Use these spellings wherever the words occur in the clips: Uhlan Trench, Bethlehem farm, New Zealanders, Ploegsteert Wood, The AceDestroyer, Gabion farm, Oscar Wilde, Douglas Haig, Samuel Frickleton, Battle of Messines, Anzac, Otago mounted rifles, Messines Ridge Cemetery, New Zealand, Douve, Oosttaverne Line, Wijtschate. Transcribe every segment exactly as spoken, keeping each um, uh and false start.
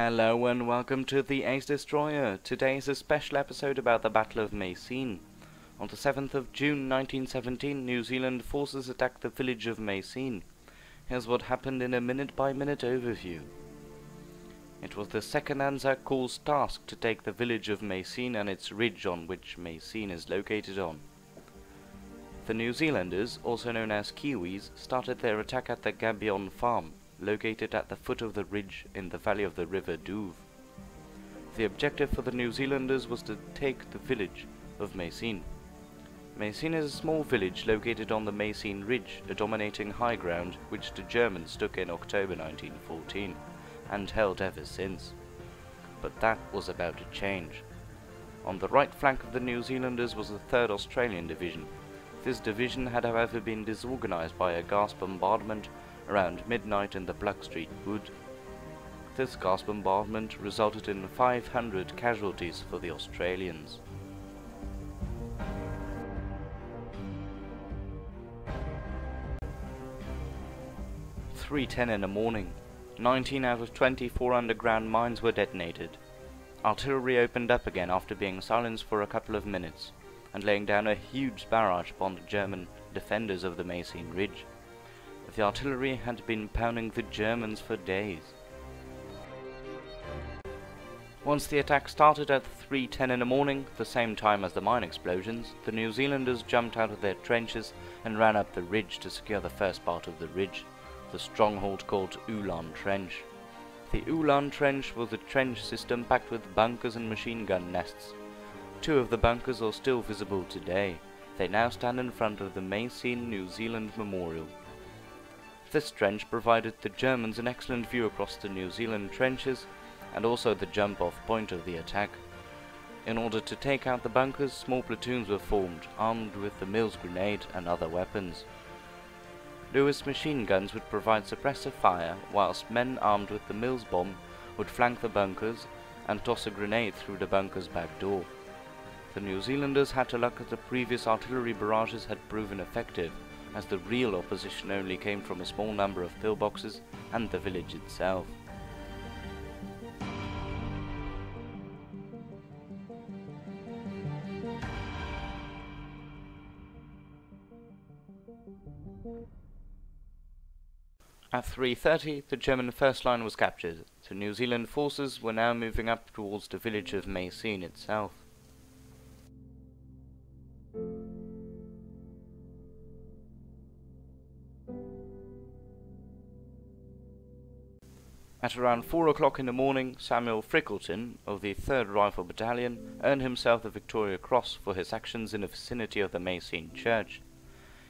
Hello and welcome to The AceDestroyer. Today is a special episode about the Battle of Messines. On the seventh of June nineteen seventeen, New Zealand forces attacked the village of Messines. Here's what happened in a minute-by-minute overview. It was the Second Anzac Corps' task to take the village of Messines and its ridge on which Messines is located on. The New Zealanders, also known as Kiwis, started their attack at the Gabion farm, located at the foot of the ridge in the valley of the River Douve. The objective for the New Zealanders was to take the village of Messines. Messines is a small village located on the Messines Ridge, a dominating high ground which the Germans took in October nineteen fourteen and held ever since. But that was about to change. On the right flank of the New Zealanders was the third Australian Division. This division had however been disorganised by a gas bombardment around midnight in the Ploegsteert Wood. This gas bombardment resulted in five hundred casualties for the Australians. three ten in the morning, nineteen out of twenty-four underground mines were detonated. Artillery opened up again after being silenced for a couple of minutes and laying down a huge barrage upon the German defenders of the Messines Ridge. The artillery had been pounding the Germans for days. Once the attack started at three ten in the morning, the same time as the mine explosions, the New Zealanders jumped out of their trenches and ran up the ridge to secure the first part of the ridge, the stronghold called Uhlan Trench. The Uhlan Trench was a trench system packed with bunkers and machine gun nests. Two of the bunkers are still visible today. They now stand in front of the Messines New Zealand Memorial. This trench provided the Germans an excellent view across the New Zealand trenches and also the jump-off point of the attack. In order to take out the bunkers, small platoons were formed, armed with the Mills grenade and other weapons. Lewis machine guns would provide suppressive fire, whilst men armed with the Mills bomb would flank the bunkers and toss a grenade through the bunker's back door. The New Zealanders had to luck that the previous artillery barrages had proven effective, as the real opposition only came from a small number of pillboxes and the village itself. At three thirty, the German first line was captured. The New Zealand forces were now moving up towards the village of Messines itself. At around four o'clock in the morning, Samuel Frickleton of the third Rifle Battalion earned himself the Victoria Cross for his actions in the vicinity of the Messines Church.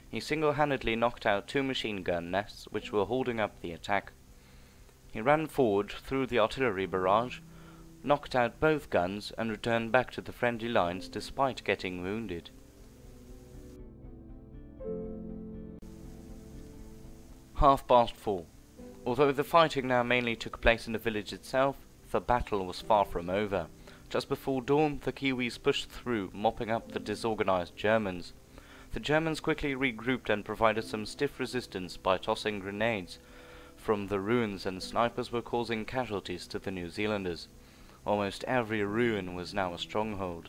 He single-handedly knocked out two machine gun nests which were holding up the attack. He ran forward through the artillery barrage, knocked out both guns and returned back to the friendly lines despite getting wounded. Half past four. Although the fighting now mainly took place in the village itself, the battle was far from over. Just before dawn, the Kiwis pushed through, mopping up the disorganized Germans. The Germans quickly regrouped and provided some stiff resistance by tossing grenades from the ruins, and snipers were causing casualties to the New Zealanders. Almost every ruin was now a stronghold.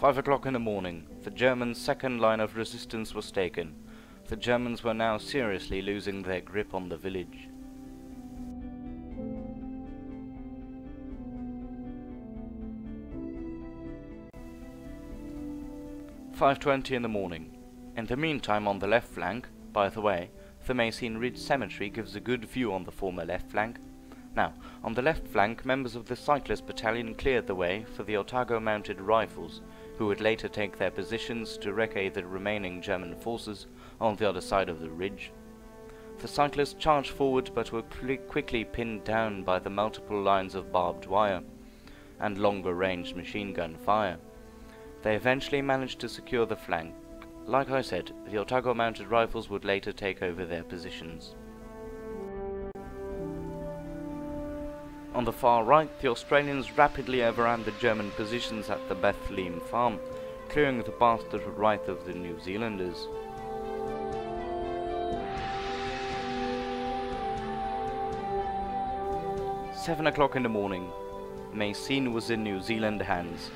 Five o'clock in the morning, the German second line of resistance was taken. The Germans were now seriously losing their grip on the village. five twenty in the morning. In the meantime, on the left flank, by the way, the Messines Ridge Cemetery gives a good view on the former left flank. Now, on the left flank, members of the Cyclist Battalion cleared the way for the Otago mounted rifles, who would later take their positions to wreck the remaining German forces on the other side of the ridge. The cyclists charged forward but were quickly pinned down by the multiple lines of barbed wire and longer-range machine gun fire. They eventually managed to secure the flank. Like I said, the Otago mounted rifles would later take over their positions. On the far right, the Australians rapidly overran the German positions at the Bethlehem farm, clearing the path to the right of the New Zealanders. Seven o'clock in the morning, Messines was in New Zealand hands.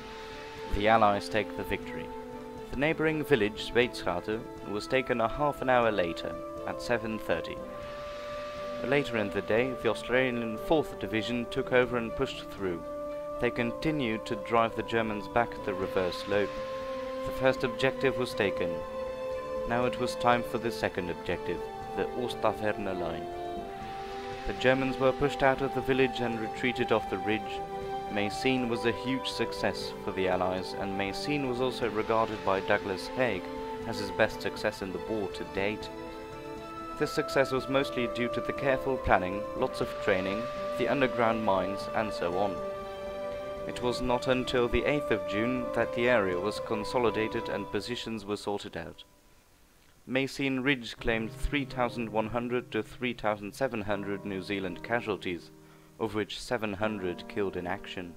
The Allies take the victory. The neighbouring village, Wijtschate, was taken a half an hour later, at seven thirty. Later in the day, the Australian fourth Division took over and pushed through. They continued to drive the Germans back the reverse slope. The first objective was taken. Now it was time for the second objective, the Oosttaverne Line. The Germans were pushed out of the village and retreated off the ridge. Messines was a huge success for the Allies, and Messines was also regarded by Douglas Haig as his best success in the war to date. This success was mostly due to the careful planning, lots of training, the underground mines, and so on. It was not until the eighth of June that the area was consolidated and positions were sorted out. Messines Ridge claimed three thousand one hundred to three thousand seven hundred New Zealand casualties, of which seven hundred killed in action.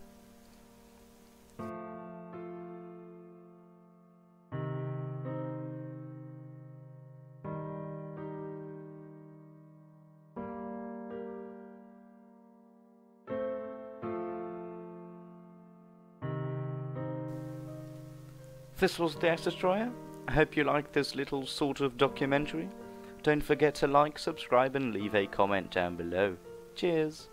This was The AceDestroyer. I hope you liked this little sort of documentary. Don't forget to like, subscribe and leave a comment down below. Cheers!